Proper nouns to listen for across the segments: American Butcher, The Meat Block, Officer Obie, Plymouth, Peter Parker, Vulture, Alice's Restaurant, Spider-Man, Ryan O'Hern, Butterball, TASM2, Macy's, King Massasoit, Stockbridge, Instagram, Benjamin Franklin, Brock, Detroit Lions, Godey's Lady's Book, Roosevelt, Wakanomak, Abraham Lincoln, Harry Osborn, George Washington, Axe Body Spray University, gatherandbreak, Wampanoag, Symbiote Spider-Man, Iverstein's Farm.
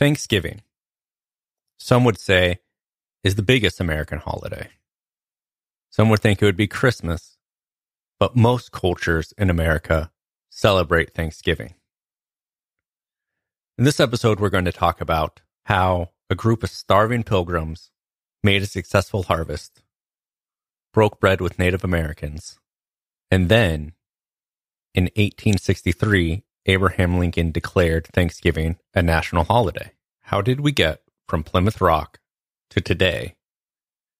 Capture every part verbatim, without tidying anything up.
Thanksgiving, some would say, is the biggest American holiday. Some would think it would be Christmas, but most cultures in America celebrate Thanksgiving. In this episode, we're going to talk about how a group of starving pilgrims made a successful harvest, broke bread with Native Americans, and then, in eighteen sixty-three, Abraham Lincoln declared Thanksgiving a national holiday. How did we get from Plymouth Rock to today,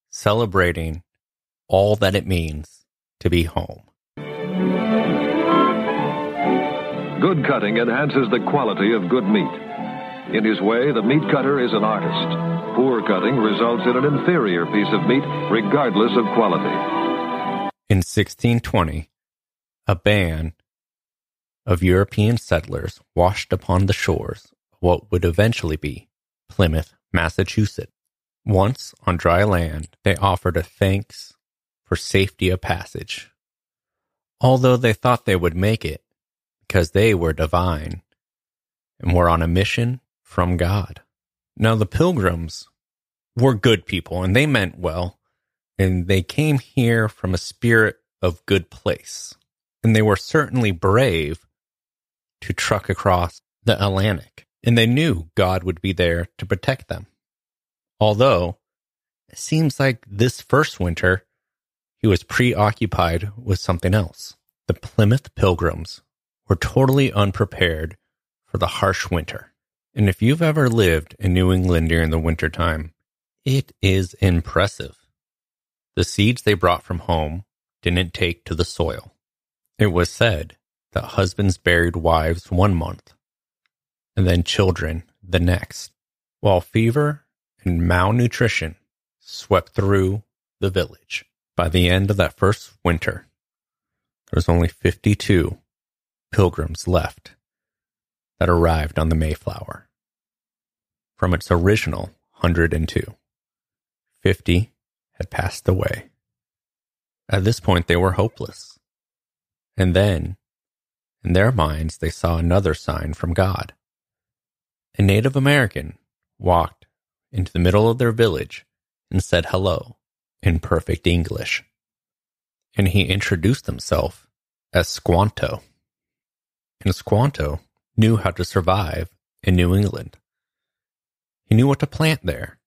celebrating all that it means to be home? Good cutting enhances the quality of good meat. In his way, the meat cutter is an artist. Poor cutting results in an inferior piece of meat, regardless of quality. In sixteen twenty, a band of European settlers washed upon the shores of what would eventually be Plymouth, Massachusetts. Once on dry land, they offered a thanks for safety of passage. Although they thought they would make it because they were divine and were on a mission from God. Now, the pilgrims were good people and they meant well, and they came here from a spirit of good place. And they were certainly brave to truck across the Atlantic, and they knew God would be there to protect them. Although, it seems like this first winter, he was preoccupied with something else. The Plymouth Pilgrims were totally unprepared for the harsh winter. And if you've ever lived in New England during the wintertime, it is impressive. The seeds they brought from home didn't take to the soil. It was said that husbands buried wives one month, and then children the next, while fever and malnutrition swept through the village. By the end of that first winter, there was only fifty-two pilgrims left that arrived on the Mayflower from its original one hundred two. fifty had passed away. At this point, they were hopeless. And then, in their minds, they saw another sign from God. A Native American walked into the middle of their village and said hello in perfect English. And he introduced himself as Squanto. And Squanto knew how to survive in New England. He knew what to plant there.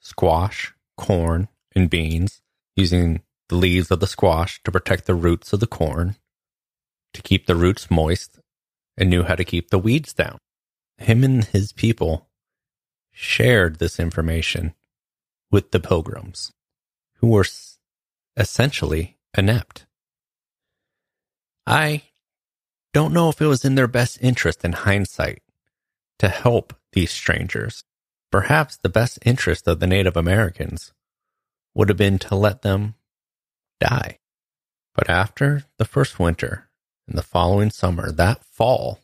Squash, corn, and beans, using the leaves of the squash to protect the roots of the corn, to keep the roots moist, and knew how to keep the weeds down. Him and his people shared this information with the pilgrims, who were essentially inept. I don't know if it was in their best interest in hindsight to help these strangers. Perhaps the best interest of the Native Americans would have been to let them die. But after the first winter and the following summer, that fall,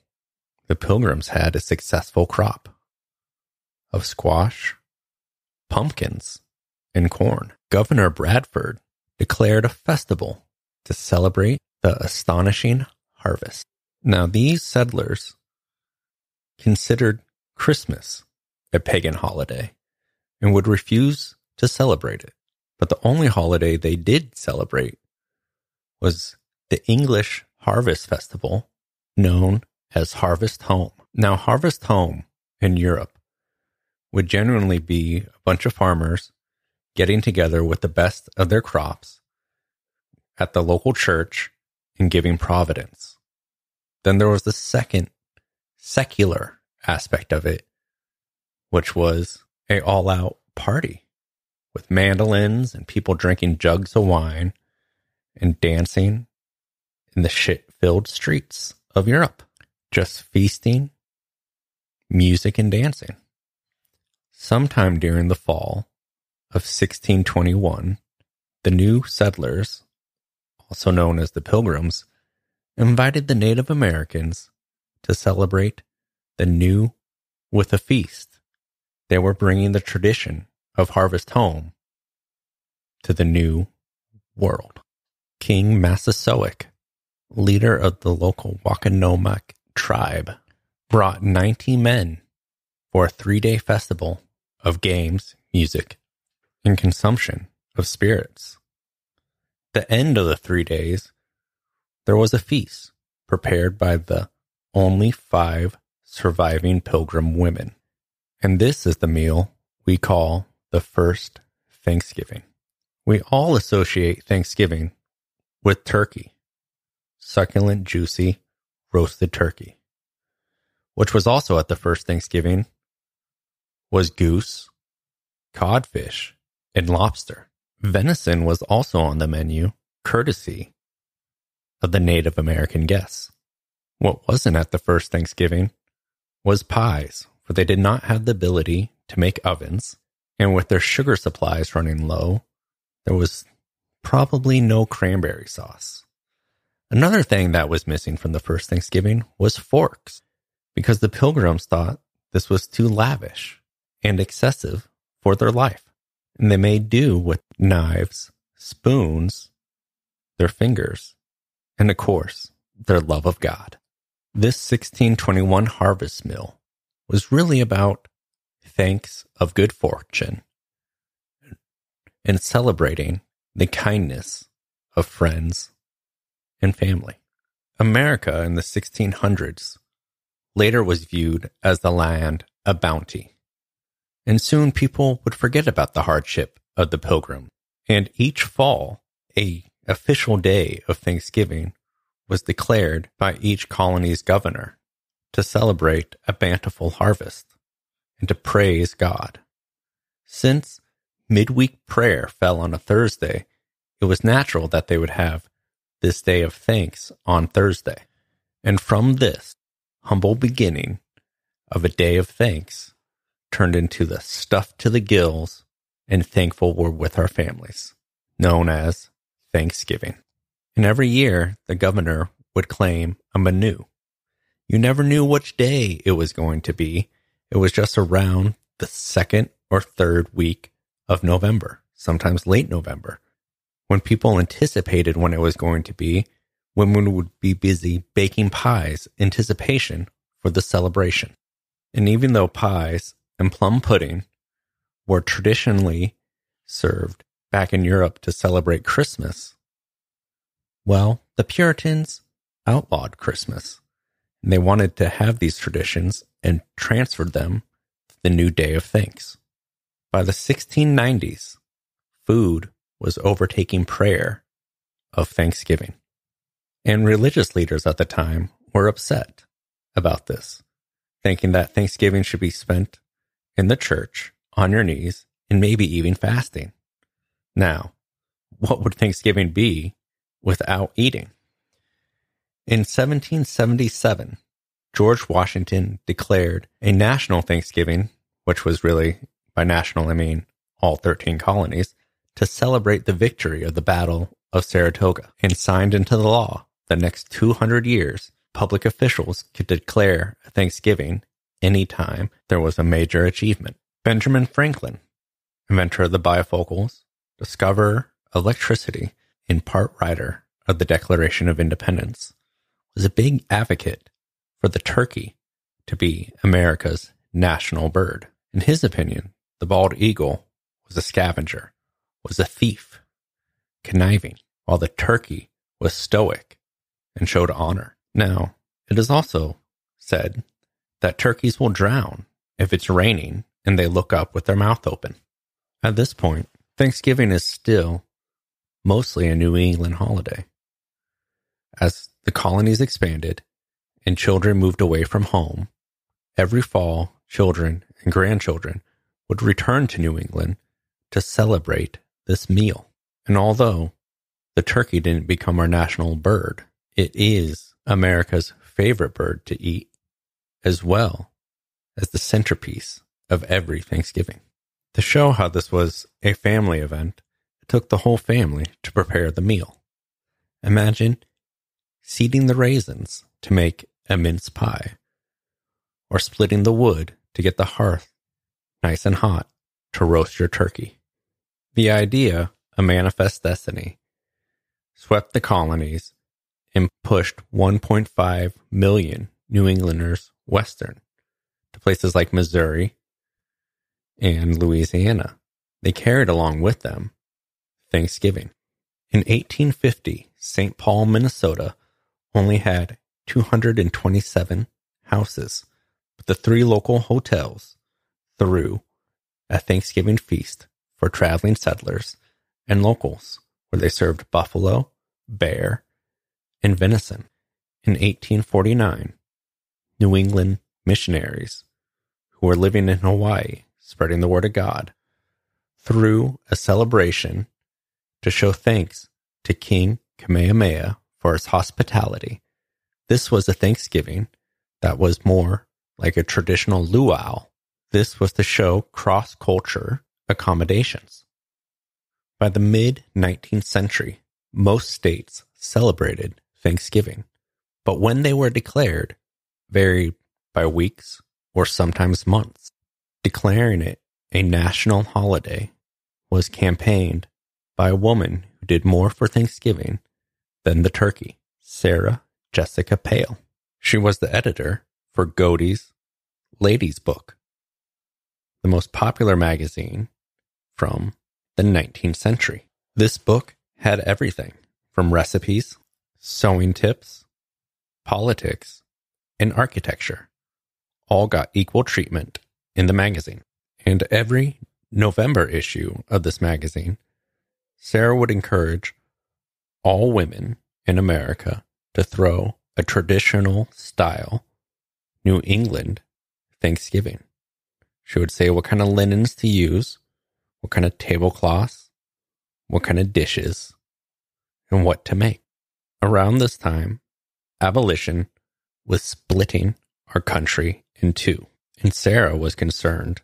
the pilgrims had a successful crop of squash, pumpkins, and corn. Governor Bradford declared a festival to celebrate the astonishing harvest. Now, these settlers considered Christmas a pagan holiday and would refuse to celebrate it. But the only holiday they did celebrate was the English Harvest Festival, known as Harvest Home. Now, Harvest Home in Europe would generally be a bunch of farmers getting together with the best of their crops at the local church and giving providence. Then there was the second secular aspect of it, which was a all-out party with mandolins and people drinking jugs of wine and dancing in the shit-filled streets of Europe. Just feasting, music, and dancing. Sometime during the fall of sixteen twenty-one, the new settlers, also known as the Pilgrims, invited the Native Americans to celebrate the new with a feast. They were bringing the tradition of Harvest Home to the new world. King Massasoit, leader of the local Wakanomak tribe, brought ninety men for a three-day festival of games, music, and consumption of spirits. The end of the three days, there was a feast prepared by the only five surviving pilgrim women. And this is the meal we call the first Thanksgiving. We all associate Thanksgiving with turkey, succulent, juicy, roasted turkey, which was also at the first Thanksgiving, was goose, codfish, and lobster. Venison was also on the menu, courtesy of the Native American guests. What wasn't at the first Thanksgiving was pies, for they did not have the ability to make ovens, and with their sugar supplies running low, there was probably no cranberry sauce. Another thing that was missing from the first Thanksgiving was forks, because the pilgrims thought this was too lavish and excessive for their life, and they made do with knives, spoons, their fingers, and of course, their love of God. This sixteen twenty-one harvest meal was really about thanks of good fortune and celebrating the kindness of friends and family. America in the sixteen hundreds later was viewed as the land of bounty, and soon people would forget about the hardship of the pilgrim. And each fall, a official day of Thanksgiving was declared by each colony's governor to celebrate a bountiful harvest and to praise God. Since midweek prayer fell on a Thursday, it was natural that they would have this day of thanks on Thursday. And from this humble beginning of a day of thanks turned into the stuffed to the gills and thankful we're with our families, known as Thanksgiving. And every year, the governor would claim a menu. You never knew which day it was going to be. It was just around the second or third week of November, sometimes late November, when people anticipated when it was going to be. Women would be busy baking pies in anticipation for the celebration. And even though pies and plum pudding were traditionally served back in Europe to celebrate Christmas, well, the Puritans outlawed Christmas, and they wanted to have these traditions and transferred them to the new Day of Thanks. By the sixteen nineties, food was overtaking prayer of Thanksgiving, and religious leaders at the time were upset about this, thinking that Thanksgiving should be spent in the church, on your knees, and maybe even fasting. Now, what would Thanksgiving be without eating? In seventeen seventy-seven, George Washington declared a national Thanksgiving, which was really, by national I mean all thirteen colonies, to celebrate the victory of the Battle of Saratoga, and signed into the law the next two hundred years, public officials could declare a Thanksgiving any time there was a major achievement. Benjamin Franklin, inventor of the bifocals, discoverer of electricity, and part writer of the Declaration of Independence, was a big advocate for the turkey to be America's national bird. In his opinion, the bald eagle was a scavenger, was a thief, conniving, while the turkey was stoic and showed honor. Now, it is also said that turkeys will drown if it's raining and they look up with their mouth open. At this point, Thanksgiving is still mostly a New England holiday. As the colonies expanded and children moved away from home, every fall, children and grandchildren would return to New England to celebrate this meal. And although the turkey didn't become our national bird, it is America's favorite bird to eat, as well as the centerpiece of every Thanksgiving. To show how this was a family event, it took the whole family to prepare the meal. Imagine seeding the raisins to make a mince pie, or splitting the wood to get the hearth nice and hot to roast your turkey. The idea, a manifest destiny, swept the colonies and pushed one point five million New Englanders western to places like Missouri and Louisiana. They carried along with them Thanksgiving. In eighteen fifty, Saint Paul, Minnesota, only had two hundred twenty-seven houses, but the three local hotels threw a Thanksgiving feast for traveling settlers and locals, where they served buffalo, bear, and venison. In eighteen forty-nine, New England missionaries who were living in Hawaii, spreading the word of God, threw a celebration to show thanks to King Kamehameha for his hospitality. This was a Thanksgiving that was more like a traditional luau. This was to show cross-culture accommodations. By the mid-nineteenth century, most states celebrated Thanksgiving, but when they were declared, varied by weeks or sometimes months. Declaring it a national holiday was campaigned by a woman who did more for Thanksgiving than the turkey, Sarah Jessica Pale. She was the editor for Godey's Lady's Book, the most popular magazine from the nineteenth century. This book had everything from recipes, sewing tips, politics, and architecture. All got equal treatment in the magazine. And every November issue of this magazine, Sarah would encourage all women in America to throw a traditional style New England Thanksgiving. She would say what kind of linens to use, what kind of tablecloths, what kind of dishes, and what to make. Around this time, abolition was splitting our country in two, and Sarah was concerned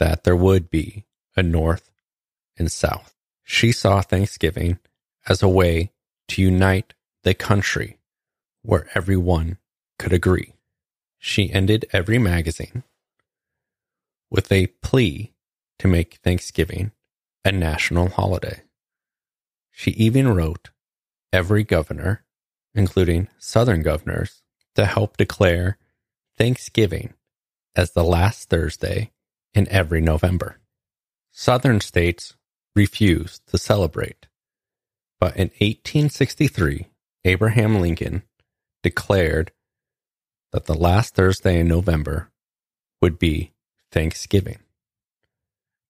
that there would be a North and South. She saw Thanksgiving as a way to unite the country where everyone could agree. She ended every magazine with a plea to make Thanksgiving a national holiday. She even wrote every governor, including Southern governors, to help declare Thanksgiving as the last Thursday in every November. Southern states refused to celebrate, but in eighteen sixty-three, Abraham Lincoln declared that the last Thursday in November would be Thanksgiving.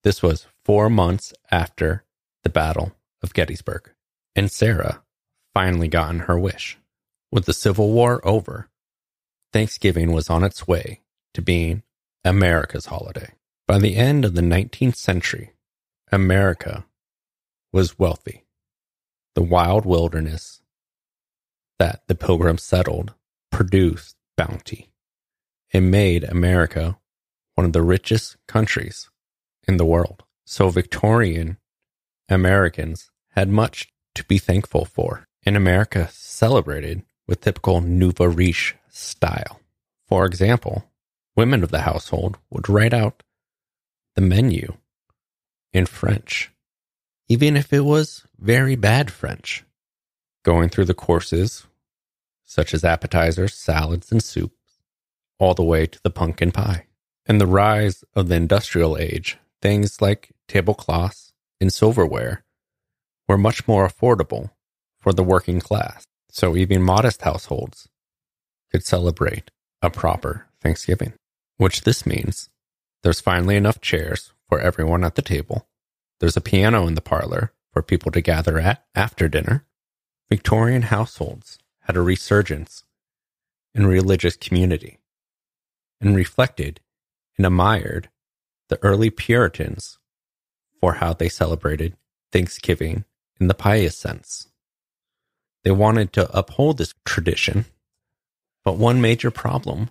This was four months after the Battle of Gettysburg, and Sarah finally gotten her wish. With the Civil War over, Thanksgiving was on its way to being America's holiday. By the end of the nineteenth century, America was wealthy. The wild wilderness that the Pilgrims settled produced bounty and made America one of the richest countries in the world. So Victorian Americans had much to be thankful for, and America celebrated with typical nouveau riche style. For example, women of the household would write out the menu in French, even if it was very bad French, going through the courses such as appetizers, salads, and soups, all the way to the pumpkin pie. And the rise of the industrial age, things like tablecloths and silverware were much more affordable for the working class, so even modest households could celebrate a proper Thanksgiving, which this means there's finally enough chairs for everyone at the table. There's a piano in the parlor for people to gather at after dinner. Victorian households had a resurgence in religious community and reflected and admired the early Puritans for how they celebrated Thanksgiving in the pious sense. They wanted to uphold this tradition, but one major problem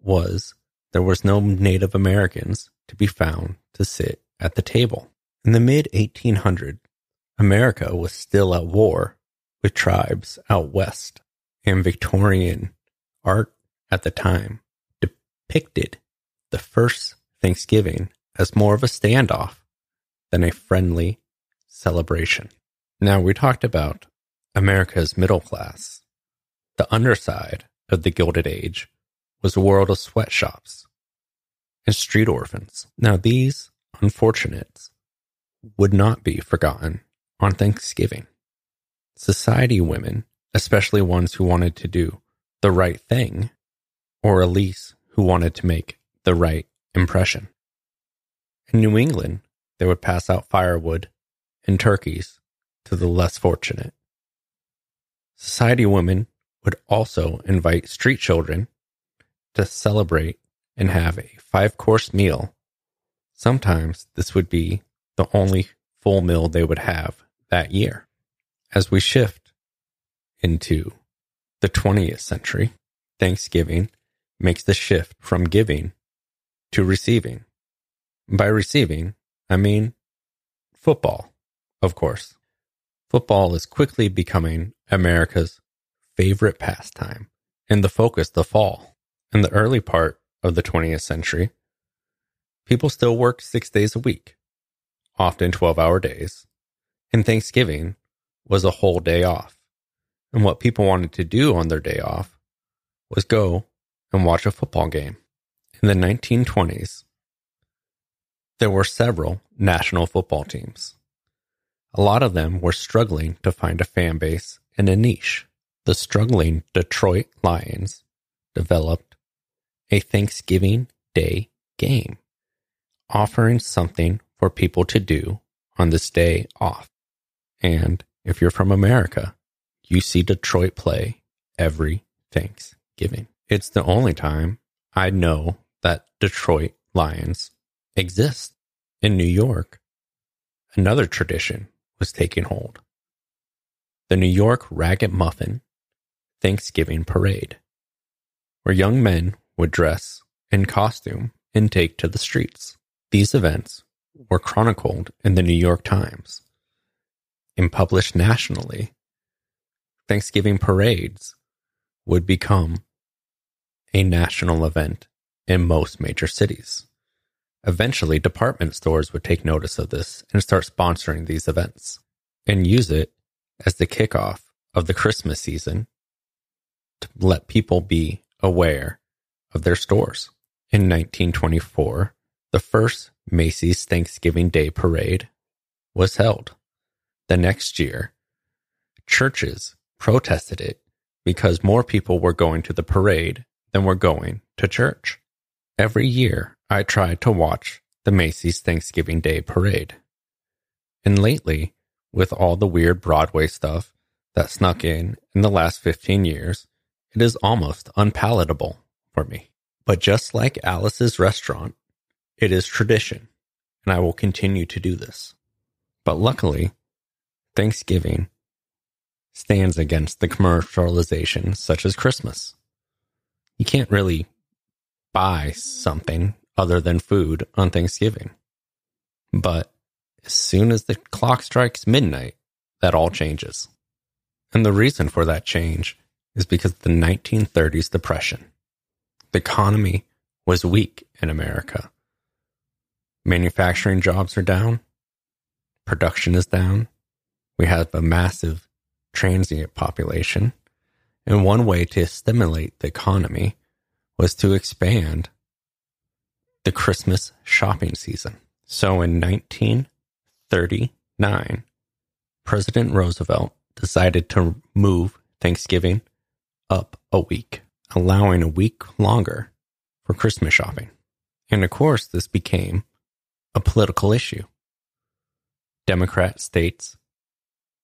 was there was no Native Americans to be found to sit at the table. In the mid eighteen hundreds, America was still at war with tribes out west, and Victorian art at the time depicted the first Thanksgiving as more of a standoff than a friendly celebration. Now, we talked about America's middle class. The underside of the Gilded Age was a world of sweatshops and street orphans. Now these unfortunates would not be forgotten on Thanksgiving. Society women, especially ones who wanted to do the right thing, or at least who wanted to make the right impression. In New England, they would pass out firewood and turkeys to the less fortunate. Society women would also invite street children to celebrate and have a five-course meal. Sometimes this would be the only full meal they would have that year. As we shift into the twentieth century, Thanksgiving makes the shift from giving to receiving. By receiving, I mean football, of course. Football is quickly becoming America's favorite pastime and the focus of the fall. In the early part of the twentieth century, people still worked six days a week, often twelve-hour days, and Thanksgiving was a whole day off. And what people wanted to do on their day off was go and watch a football game. In the nineteen twenties, there were several national football teams. A lot of them were struggling to find a fan base and a niche. The struggling Detroit Lions developed a Thanksgiving Day game, offering something for people to do on this day off. And if you're from America, you see Detroit play every Thanksgiving. It's the only time I know that Detroit Lions exist. In New York, another tradition was taking hold. The New York Ragged Muffin Thanksgiving Parade, where young men would dress in costume and take to the streets. These events were chronicled in the New York Times and published nationally. Thanksgiving parades would become a national event in most major cities. Eventually, department stores would take notice of this and start sponsoring these events and use it as the kickoff of the Christmas season to let people be aware of their stores. In nineteen twenty-four, the first Macy's Thanksgiving Day Parade was held. The next year, churches protested it because more people were going to the parade than were going to church. Every year, I tried to watch the Macy's Thanksgiving Day Parade. And lately, with all the weird Broadway stuff that snuck in in the last fifteen years, it is almost unpalatable for me. But just like Alice's Restaurant, it is tradition, and I will continue to do this. But luckily, Thanksgiving stands against the commercialization such as Christmas. You can't really buy something other than food on Thanksgiving. But as soon as the clock strikes midnight, that all changes. And the reason for that change is because of the nineteen thirties Depression. The economy was weak in America. Manufacturing jobs are down. Production is down. We have a massive transient population, and one way to stimulate the economy was to expand the Christmas shopping season. So in nineteen thirty-nine, President Roosevelt decided to move Thanksgiving up a week, allowing a week longer for Christmas shopping. And of course, this became a political issue. Democrat states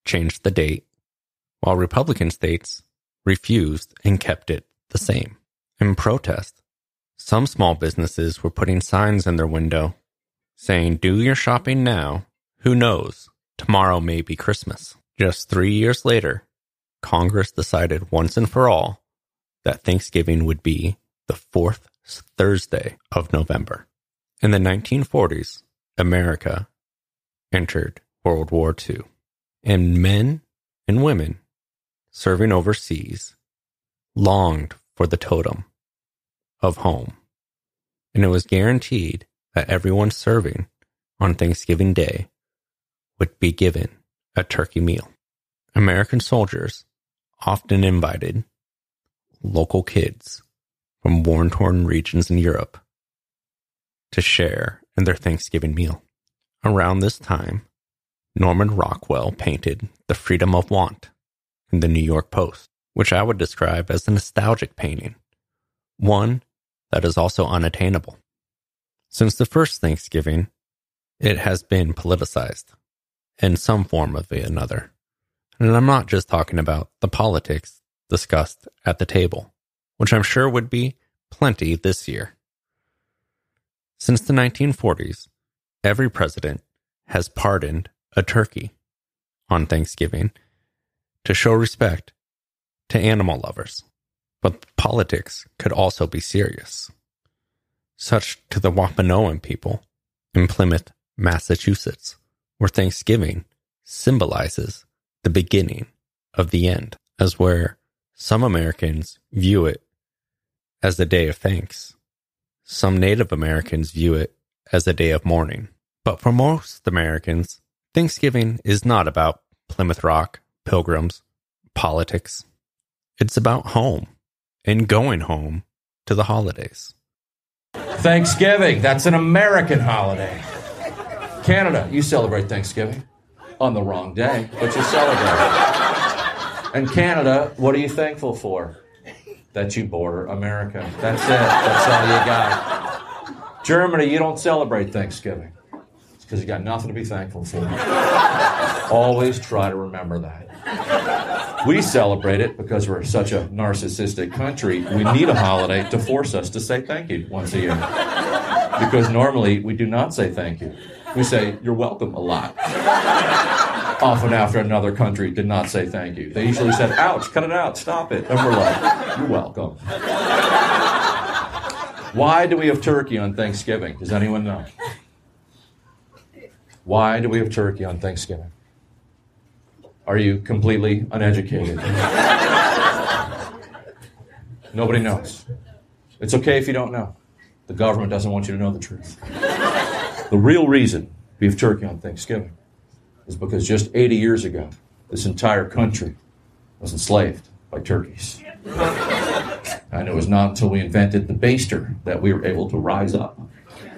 changed the date, while Republican states refused and kept it the same. In protest, some small businesses were putting signs in their window saying, "Do your shopping now. Who knows? Tomorrow may be Christmas." Just three years later, Congress decided once and for all that Thanksgiving would be the fourth Thursday of November. In the nineteen forties, America entered World War Two, and men and women serving overseas longed for the totem of home. And it was guaranteed that everyone serving on Thanksgiving Day would be given a turkey meal. American soldiers often invited local kids from war-torn regions in Europe to share in their Thanksgiving meal. Around this time, Norman Rockwell painted The Freedom of Want in the New York Post, which I would describe as a nostalgic painting, one that is also unattainable. Since the first Thanksgiving, it has been politicized in some form or another. And I'm not just talking about the politics discussed at the table, which I'm sure would be plenty this year. Since the nineteen forties, every president has pardoned a turkey on Thanksgiving to show respect to animal lovers. But politics could also be serious, such to the Wampanoag people in Plymouth, Massachusetts, where Thanksgiving symbolizes the beginning of the end, as where some Americans view it as the day of thanks. Some Native Americans view it as a day of mourning. But for most Americans, Thanksgiving is not about Plymouth Rock, pilgrims, politics. It's about home and going home to the holidays. Thanksgiving, that's an American holiday. Canada, you celebrate Thanksgiving on the wrong day, but you celebrate it. And Canada, what are you thankful for? That you border America. That's it. That's all you got. Germany, you don't celebrate Thanksgiving. It's because you got nothing to be thankful for. Always try to remember that. We celebrate it because we're such a narcissistic country. We need a holiday to force us to say thank you once a year. Because normally we do not say thank you. We say, you're welcome a lot. Often after another country did not say thank you. They usually said, ouch, cut it out, stop it. And we're like, you're welcome. Why do we have turkey on Thanksgiving? Does anyone know? Why do we have turkey on Thanksgiving? Are you completely uneducated? Nobody knows. It's okay if you don't know. The government doesn't want you to know the truth. The real reason we have turkey on Thanksgiving is because just eighty years ago, this entire country was enslaved by turkeys. And it was not until we invented the baster that we were able to rise up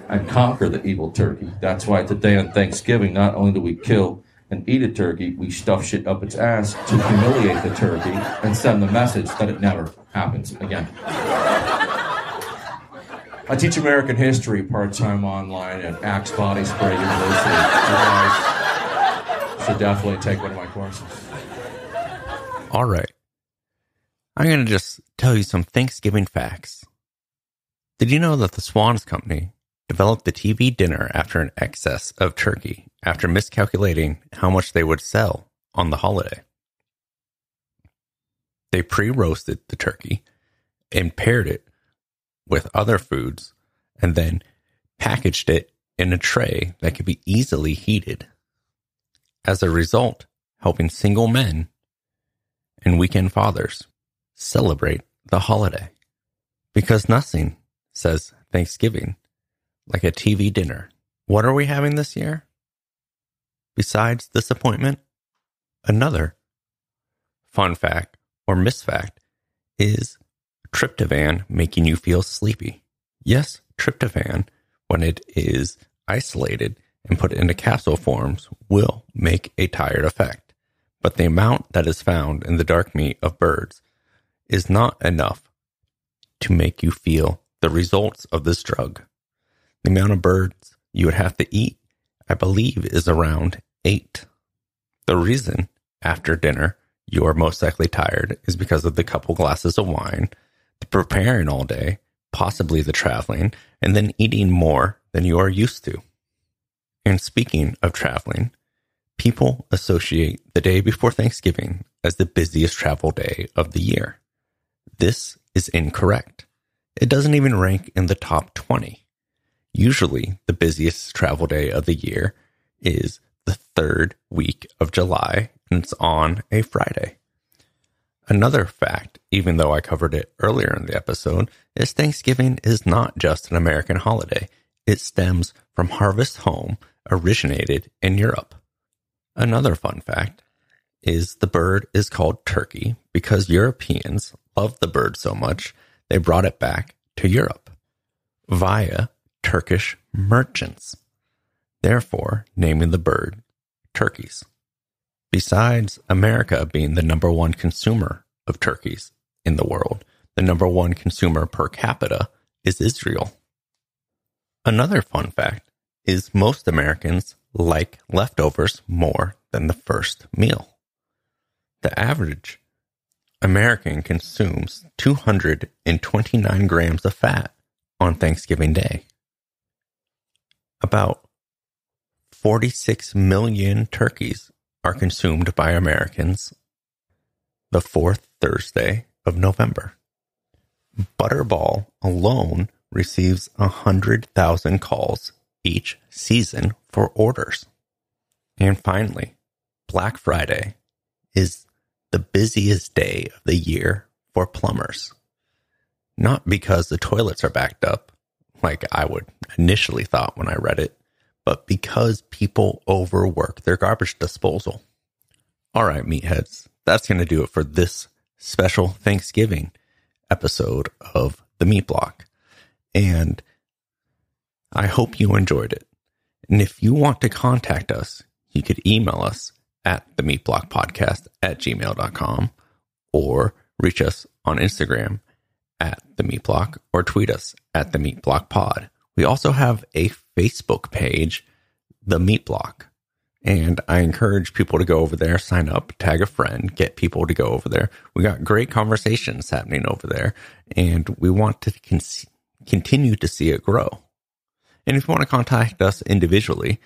and conquer the evil turkey. That's why today on Thanksgiving, not only do we kill and eat a turkey, we stuff shit up its ass to humiliate the turkey and send the message that it never happens again. I teach American history part-time online at Axe Body Spray University. You guys should definitely take one of my courses. All right. I'm going to just tell you some Thanksgiving facts. Did you know that the Swanson's company developed the T V dinner after an excess of turkey after miscalculating how much they would sell on the holiday? They pre-roasted the turkey and paired it with other foods, and then packaged it in a tray that could be easily heated. As a result, helping single men and weekend fathers celebrate the holiday. Because nothing says Thanksgiving like a T V dinner. What are we having this year? Besides disappointment, another fun fact or misfact is tryptophan making you feel sleepy. Yes, tryptophan, when it is isolated and put into capsule forms, will make a tired effect. But the amount that is found in the dark meat of birds is not enough to make you feel the results of this drug. The amount of birds you would have to eat, I believe, is around eight. The reason after dinner you are most likely tired is because of the couple glasses of wine, the preparing all day, possibly the traveling, and then eating more than you are used to. And speaking of traveling, people associate the day before Thanksgiving as the busiest travel day of the year. This is incorrect. It doesn't even rank in the top twenty. Usually, the busiest travel day of the year is the third week of July, and it's on a Friday. Another fact, even though I covered it earlier in the episode, is Thanksgiving is not just an American holiday. It stems from Harvest Home, originated in Europe. Another fun fact is the bird is called turkey because Europeans loved the bird so much, they brought it back to Europe via Turkish merchants, therefore naming the bird turkeys. Besides America being the number one consumer of turkeys in the world, the number one consumer per capita is Israel. Another fun fact is most Americans like leftovers more than the first meal. The average American consumes two hundred twenty-nine grams of fat on Thanksgiving Day. About forty-six million turkeys are consumed by Americans the fourth Thursday of November. Butterball alone receives one hundred thousand calls each season for orders. And finally, Black Friday is the busiest day of the year for plumbers. Not because the toilets are backed up, like I would initially thought when I read it, but because people overwork their garbage disposal. All right, meatheads, that's going to do it for this special Thanksgiving episode of The Meat Block. And I hope you enjoyed it. And if you want to contact us, you could email us at the meatblockpodcast at gmail dot com or reach us on Instagram at the meatblock or tweet us at the meatblockpod. We also have a Facebook page, The Meat Block, and I encourage people to go over there, sign up, tag a friend, get people to go over there. We got great conversations happening over there, and we want to con- continue to see it grow. And if you want to contact us individually,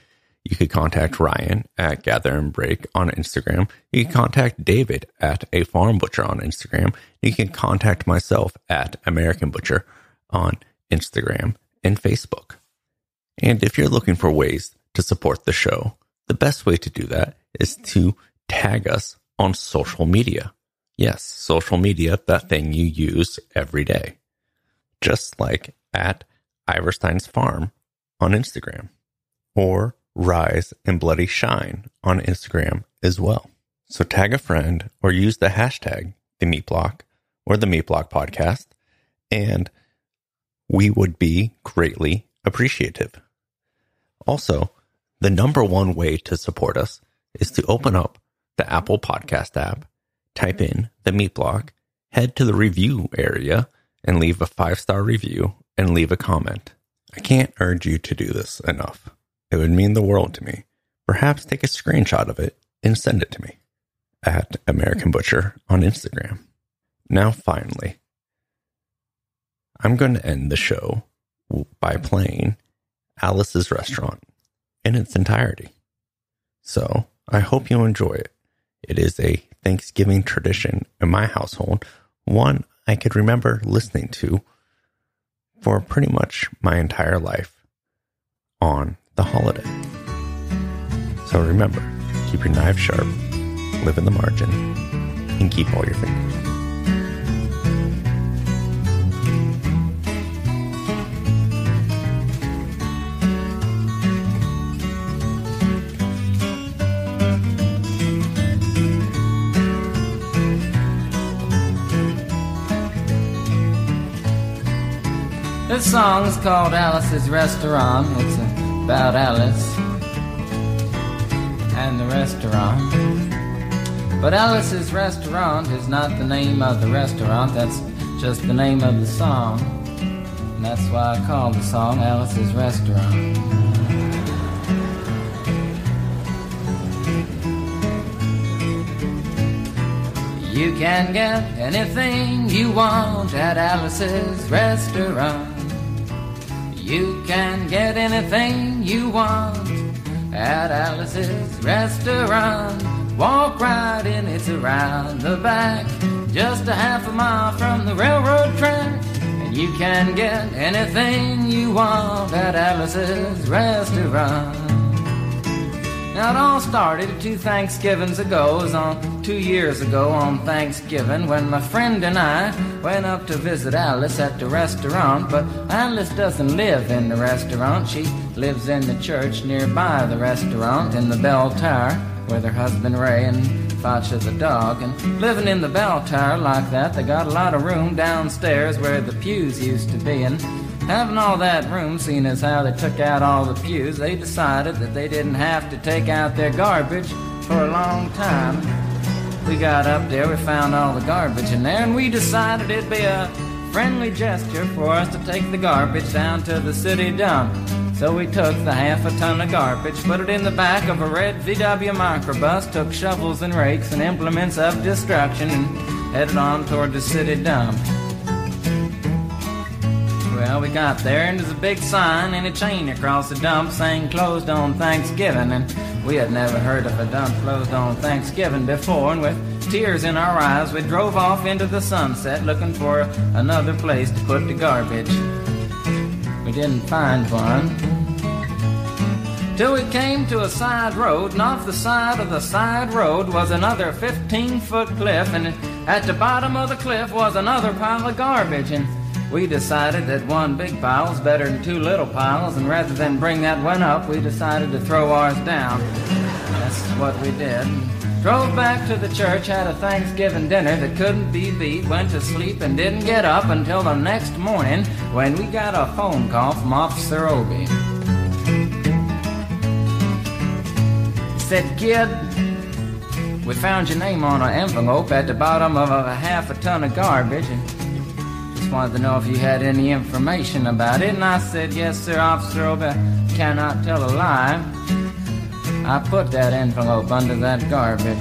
you could contact Ryan at Gather and Break on Instagram. You can contact David at A Farm Butcher on Instagram. You can contact myself at American Butcher on Instagram and Facebook. And if you're looking for ways to support the show, the best way to do that is to tag us on social media. Yes, social media, that thing you use every day. Just like at Iverstein's Farm on Instagram or Rise and Bloody Shine on Instagram as well. So tag a friend or use the hashtag The Meat Block or The Meat Block Podcast, and we would be greatly appreciative. Also, the number one way to support us is to open up the Apple Podcast app, type in The Meat Block, head to the review area, and leave a five-star review and leave a comment. I can't urge you to do this enough. It would mean the world to me. Perhaps take a screenshot of it and send it to me at American Butcher on Instagram. Now, finally, I'm going to end the show by playing Alice's Restaurant in its entirety. So I hope you enjoy it. It is a Thanksgiving tradition in my household, one I could remember listening to for pretty much my entire life on the holiday. So remember, keep your knife sharp, live in the margin, and keep all your fingers. This song is called Alice's Restaurant. It's a about Alice and the restaurant. But Alice's Restaurant is not the name of the restaurant, that's just the name of the song. And that's why I call the song Alice's Restaurant. You can get anything you want at Alice's Restaurant. You can get anything you want at Alice's Restaurant. Walk right in, it's around the back, just a half a mile from the railroad track. And you can get anything you want at Alice's Restaurant. Now it all started two Thanksgivings ago, it was on two years ago on Thanksgiving, when my friend and I went up to visit Alice at the restaurant. But Alice doesn't live in the restaurant, she lives in the church nearby the restaurant in the bell tower with her husband Ray and Facha the dog. And living in the bell tower like that, they got a lot of room downstairs where the pews used to be, and Having all that room, seeing as how they took out all the pews, they decided that they didn't have to take out their garbage for a long time. We got up there, we found all the garbage in there, and we decided it'd be a friendly gesture for us to take the garbage down to the city dump. So we took the half a ton of garbage, put it in the back of a red V W microbus, took shovels and rakes and implements of destruction, and headed on toward the city dump. Well, we got there, and there's a big sign and a chain across the dump saying closed on Thanksgiving, and we had never heard of a dump closed on Thanksgiving before, and with tears in our eyes, we drove off into the sunset looking for another place to put the garbage. We didn't find one, till we came to a side road, and off the side of the side road was another fifteen-foot cliff, and at the bottom of the cliff was another pile of garbage, and we decided that one big pile's better than two little piles, and rather than bring that one up, we decided to throw ours down. That's what we did. Drove back to the church, had a Thanksgiving dinner that couldn't be beat, went to sleep and didn't get up until the next morning when we got a phone call from Officer Obie. He said, "Kid, we found your name on an envelope at the bottom of a half a ton of garbage, and just wanted to know if you had any information about it." And I said, "Yes, sir, Officer Obie, I cannot tell a lie. I put that envelope under that garbage."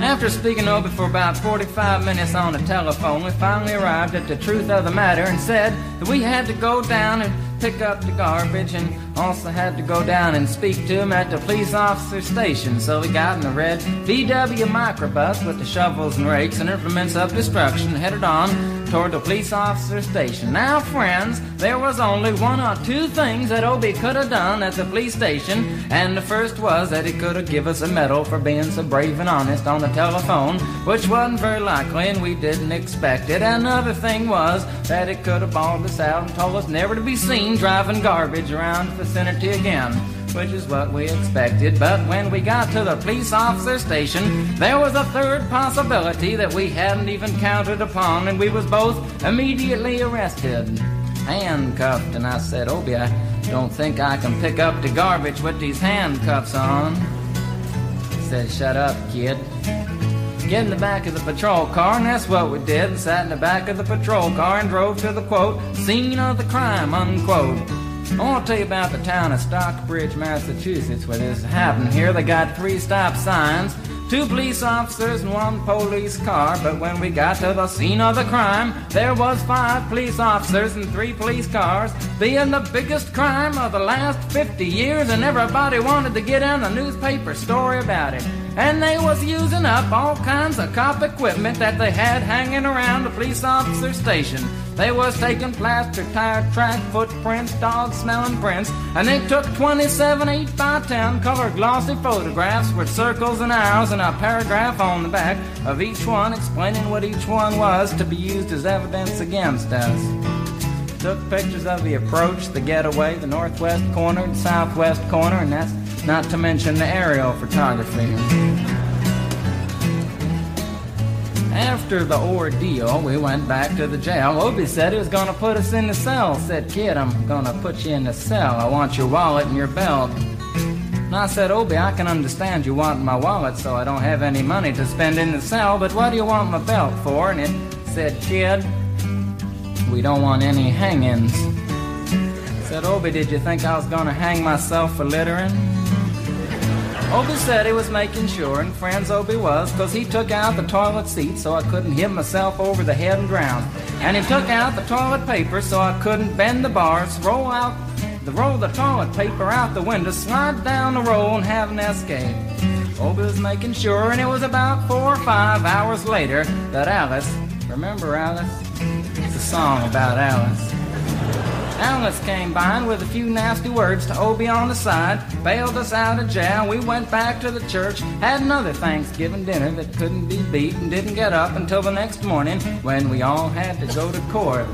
After speaking to Obie for about forty-five minutes on the telephone, we finally arrived at the truth of the matter and said that we had to go down and pick up the garbage, and also had to go down and speak to him at the police officer station. So we got in the red V W microbus with the shovels and rakes and implements of destruction, headed on toward the police officer station. Now, friends, there was only one or two things that Obie could have done at the police station, and the first was that he could have given us a medal for being so brave and honest on the telephone, which wasn't very likely, and we didn't expect it. Another thing was that he could have bawled us out and told us never to be seen driving garbage around the vicinity again, which is what we expected. But when we got to the police officer station, there was a third possibility that we hadn't even counted upon, and we was both immediately arrested, handcuffed. And I said, "Obie, I don't think I can pick up the garbage with these handcuffs on." He said, "Shut up, kid. Get in the back of the patrol car," and that's what we did, and sat in the back of the patrol car and drove to the, quote, scene of the crime, unquote. I want to tell you about the town of Stockbridge, Massachusetts, where this happened. Here they got three stop signs, two police officers and one police car, but when we got to the scene of the crime, there was five police officers and three police cars, being the biggest crime of the last fifty years, and everybody wanted to get in a newspaper story about it. And they was using up all kinds of cop equipment that they had hanging around the police officer station. They was taking plaster, tire track, footprints, dog-smelling prints, and they took twenty-seven eight by ten colored glossy photographs with circles and arrows and a paragraph on the back of each one explaining what each one was to be used as evidence against us. They took pictures of the approach, the getaway, the northwest corner, and southwest corner, and that's not to mention the aerial photography. After the ordeal, we went back to the jail. Obie said he was going to put us in the cell. Said, "Kid, I'm going to put you in the cell. I want your wallet and your belt." And I said, "Obie, I can understand you wanting my wallet, so I don't have any money to spend in the cell, but what do you want my belt for?" And it said, "Kid, we don't want any hangings." I said, "Obie, did you think I was going to hang myself for littering?" Obie said he was making sure, and friends, Obie was, because he took out the toilet seat so I couldn't hit myself over the head and drown. And he took out the toilet paper so I couldn't bend the bars, roll out the roll the toilet paper out the window, slide down the roll, and have an escape. Obie was making sure, and it was about four or five hours later that Alice, remember Alice? It's a song about Alice. Alice came by, and with a few nasty words to Obie on the side, bailed us out of jail. We went back to the church, had another Thanksgiving dinner that couldn't be beat, and didn't get up until the next morning when we all had to go to court.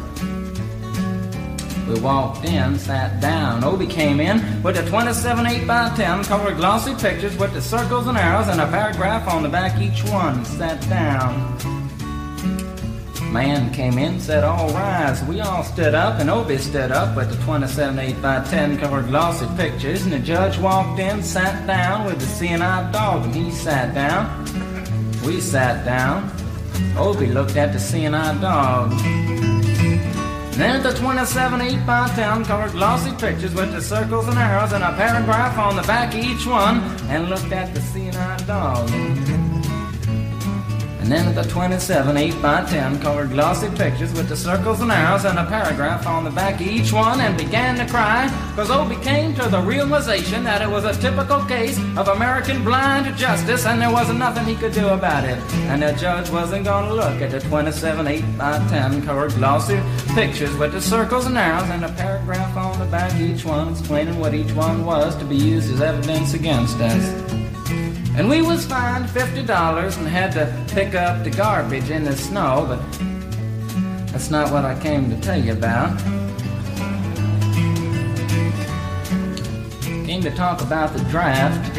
We walked in, sat down. Obie came in with the twenty-seven eight by ten colored glossy pictures with the circles and arrows and a paragraph on the back each one. Sat down. man came in, said, "All rise." We all stood up, and Obie stood up with the twenty-seven eight by ten colored glossy pictures, and the judge walked in, sat down with the C and I dog, and he sat down. We sat down. Obie looked at the C and I dog. Then the twenty-seven eight by ten colored glossy pictures with the circles and arrows and a paragraph on the back of each one, and looked at the C and I dog. And then the twenty-seven eight by ten colored glossy pictures with the circles and arrows and a paragraph on the back of each one, and began to cry, because Obie came to the realization that it was a typical case of American blind justice, and there wasn't nothing he could do about it. And the judge wasn't going to look at the twenty-seven eight by ten colored glossy pictures with the circles and arrows and a paragraph on the back of each one, explaining what each one was to be used as evidence against us. And we was fined fifty dollars and had to pick up the garbage in the snow, but that's not what I came to tell you about. Came to talk about the draft.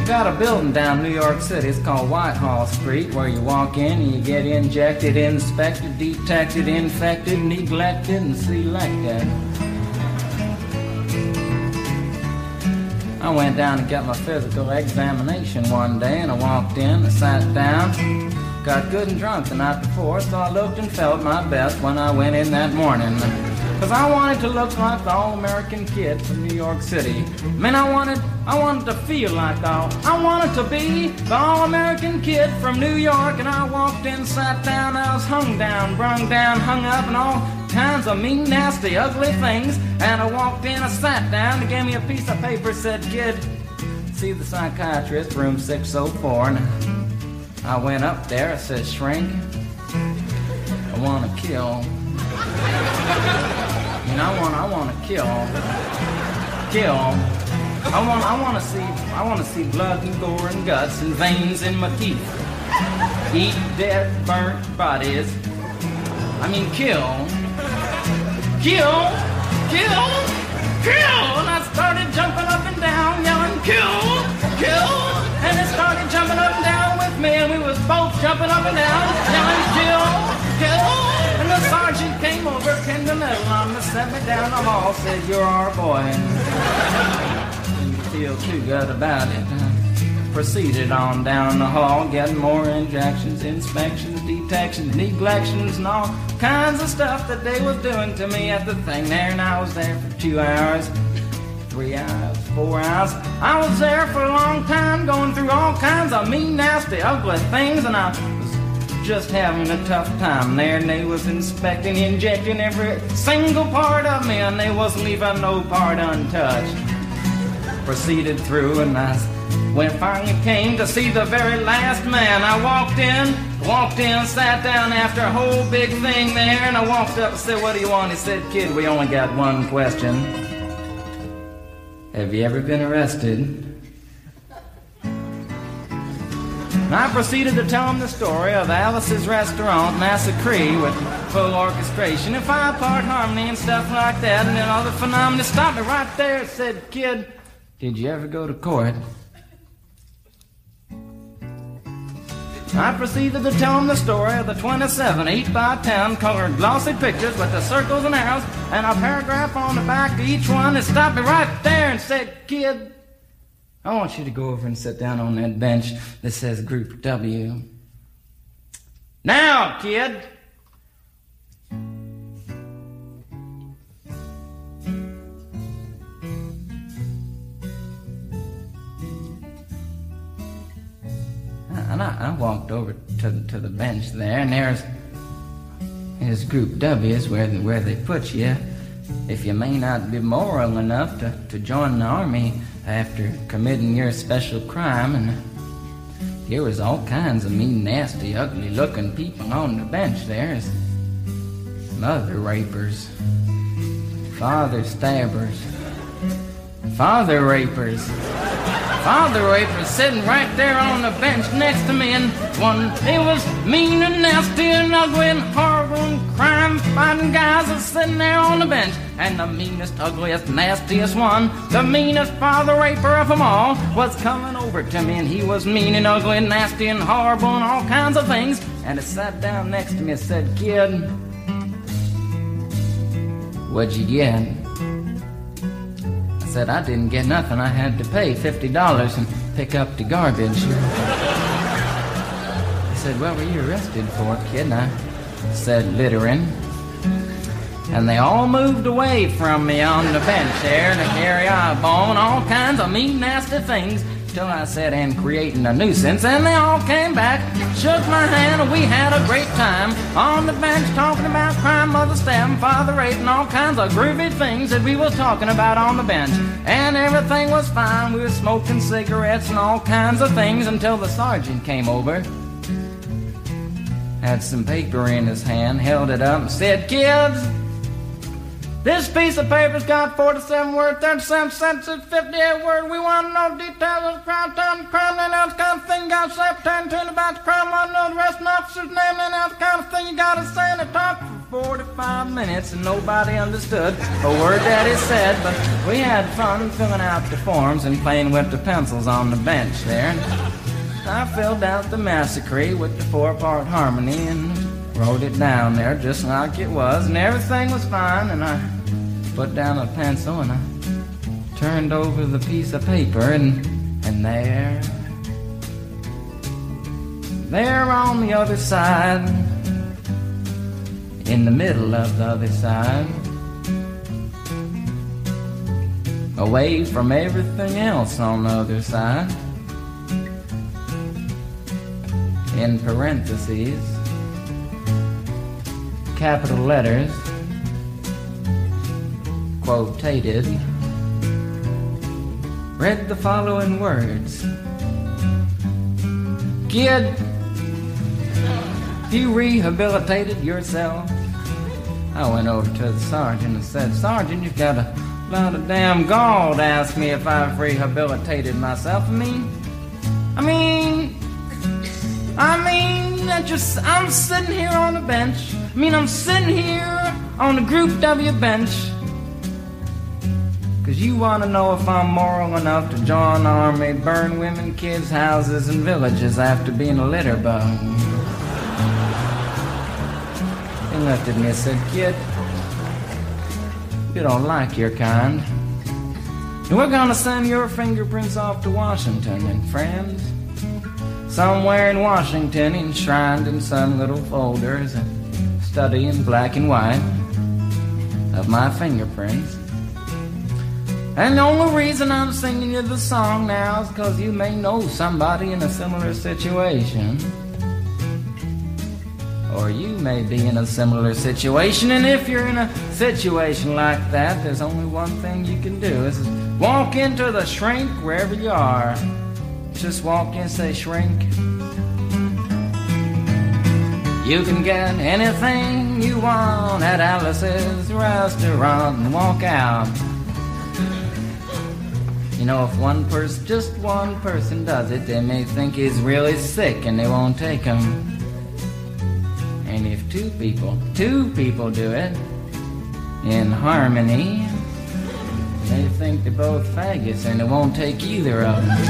You got a building down New York City, it's called Whitehall Street, where you walk in and you get injected, inspected, detected, infected, neglected, and selected. I went down and got my physical examination one day, and I walked in, I sat down, got good and drunk the night before, so I looked and felt my best when I went in that morning. Because I wanted to look like the all-American kid from New York City. I mean, I wanted, I wanted to feel like all, I wanted to be the all-American kid from New York, and I walked in, sat down, I was hung down, brung down, hung up, and all kinds of mean, nasty, ugly things. And I walked in, I sat down, they gave me a piece of paper, said, "Kid, see the psychiatrist, room six oh four. And I went up there, I said, "Shrink, I want to kill. I mean, I want, I want to kill, kill. I want, I want to see, I want to see blood and gore and guts and veins in my teeth. Eat dead, burnt bodies. I mean, kill. Kill, kill, kill!" And I started jumping up and down, yelling, "Kill, kill!" And it started jumping up and down with me, and we was both jumping up and down, yelling, "Kill, kill!" And the sergeant came over, pinned the middle on me, sent me down the hall, said, "You're our boy." And didn't feel too good about it. I proceeded on down the hall, getting more injections, inspections, detections, neglections, and all kinds of stuff that they was doing to me at the thing there. And I was there for two hours, three hours, four hours. I was there for a long time, going through all kinds of mean, nasty, ugly things, and I was just having a tough time there. And they was inspecting, injecting every single part of me, and they wasn't leaving no part untouched. Proceeded through, and I when finally came to see the very last man. I walked in, walked in, sat down after a whole big thing there, and I walked up and said, "What do you want?" He said, "Kid, we only got one question. Have you ever been arrested?" And I proceeded to tell him the story of Alice's Restaurant massacre with full orchestration and five-part harmony and stuff like that, and then all the phenomena. Stopped me right there and said, "Kid, did you ever go to court?" I proceeded to tell him the story of the twenty-seven eight by ten colored glossy pictures with the circles and arrows and a paragraph on the back of each one, and stopped me right there and said, "Kid, I want you to go over and sit down on that bench that says Group W. Now, kid." And I, I walked over to, to the bench there, and there's, there's Group W is where, where they put you if you may not be moral enough to, to join the army after committing your special crime. And here was all kinds of mean, nasty, ugly-looking people on the bench there. Mother rapers, father stabbers, father rapers. Fauntleroy was sitting right there on the bench next to me, and one he was mean and nasty and ugly and horrible and crime-fighting guys was sitting there on the bench. And the meanest, ugliest, nastiest one, the meanest father raper of them all, was coming over to me, and he was mean and ugly and nasty and horrible and all kinds of things. And he sat down next to me and said, "Kid, what'd you get?" I said, "I didn't get nothing. I had to pay fifty dollars and pick up the garbage." He said, "What were you arrested for, kid?" And I said, "Littering." And they all moved away from me on the bench there to carry eyeball and all kinds of mean, nasty things, till I said, "And creating a nuisance." And they all came back, shook my hand, and we had a great time on the bench talking about crime, mother stabbing, father raping, and all kinds of groovy things that we was talking about on the bench. And everything was fine. We were smoking cigarettes and all kinds of things until the sergeant came over, had some paper in his hand, held it up, and said, "Kids, this piece of paper's got forty-seven words, thirty-seven sentences, fifty-eight words. We want to know details of the crime, time, crime, and that kind of thing. Got to say, pretend to about the crime. Want to know the rest of the officer's name, and that kind of thing. You got to say." And they talked for forty-five minutes, and nobody understood a word that he said. But we had fun filling out the forms and playing with the pencils on the bench there. And I filled out the massacre with the four-part harmony and wrote it down there just like it was, and everything was fine. And I put down a pencil and I turned over the piece of paper, and and there, there on the other side, in the middle of the other side, away from everything else on the other side, in parentheses, capital letters, quotated, read the following words: "Kid, if you rehabilitated yourself." I went over to the sergeant and said, "Sergeant, you've got a lot of damn gall to ask me if I've rehabilitated myself. I mean, I mean, I mean, I just, I'm sitting here on the bench. I mean, I'm sitting here on the Group W bench, because you want to know if I'm moral enough to join the army, burn women, kids, houses, and villages after being a litter bug." He looked at me and said, "Kid, you don't like your kind. And we're going to send your fingerprints off to Washington, and friends, somewhere in Washington, enshrined in some little folders, a study in black and white of my fingerprints. And the only reason I'm singing you the song now is because you may know somebody in a similar situation. Or you may be in a similar situation. And if you're in a situation like that, there's only one thing you can do. Is walk into the shrink wherever you are. Just walk in and say, 'Shrink, you can get anything you want at Alice's Restaurant,' and walk out. You know, if one person, just one person does it, they may think he's really sick and they won't take him. And if two people, two people do it in harmony, they think they're both faggots and they won't take either of them.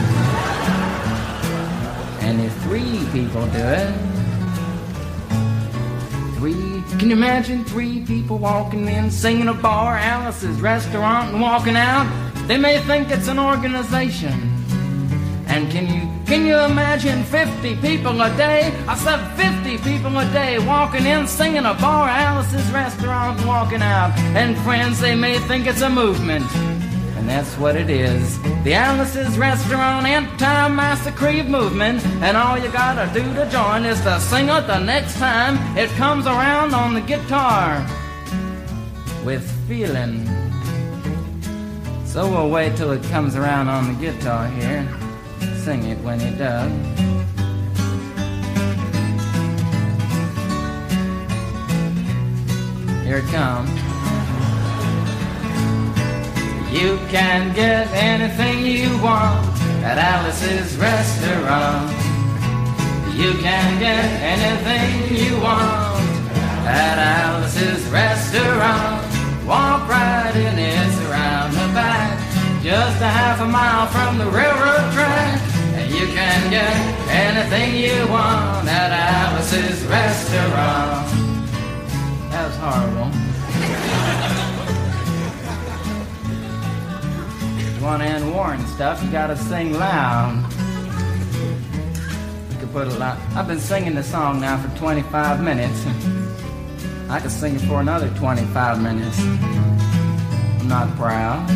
And if three people do it, three, can you imagine three people walking in, singing a bar, Alice's Restaurant, and walking out? They may think it's an organization. And can you can you imagine fifty people a day? I said fifty people a day walking in, singing a bar, Alice's Restaurant, and walking out. And friends, they may think it's a movement. And that's what it is. The Alice's Restaurant anti-massacre movement. And all you gotta do to join is to sing it the next time it comes around on the guitar. With feeling. So we'll wait till it comes around on the guitar here. Sing it when it does. Here it comes. You can get anything you want at Alice's Restaurant. You can get anything you want at Alice's Restaurant. Walk right in, it's around the back, just a half a mile from the railroad track. You can get anything you want at Alice's Restaurant. That was horrible. If you want to end war and stuff, you gotta sing loud. You could put a lot. I've been singing the song now for twenty-five minutes. I could sing it for another twenty-five minutes. I'm not proud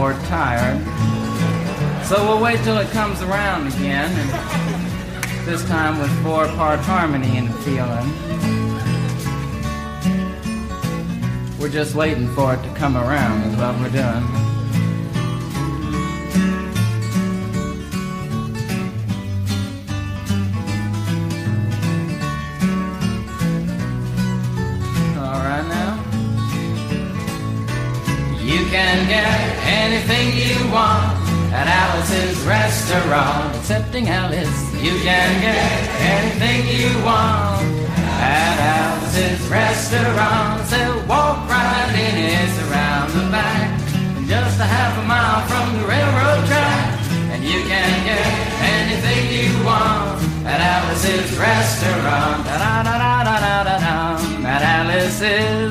or tired. So we'll wait till it comes around again, and this time with four-part harmony and feeling. We're just waiting for it to come around is what we're doing. All right now. You can get anything you want at Alice's Restaurant, excepting Alice. You can get anything you want at Alice's Restaurant. So walk right in, it's around the back, just a half a mile from the railroad track. And you can get anything you want at Alice's Restaurant. Da da da da da da da. At Alice's.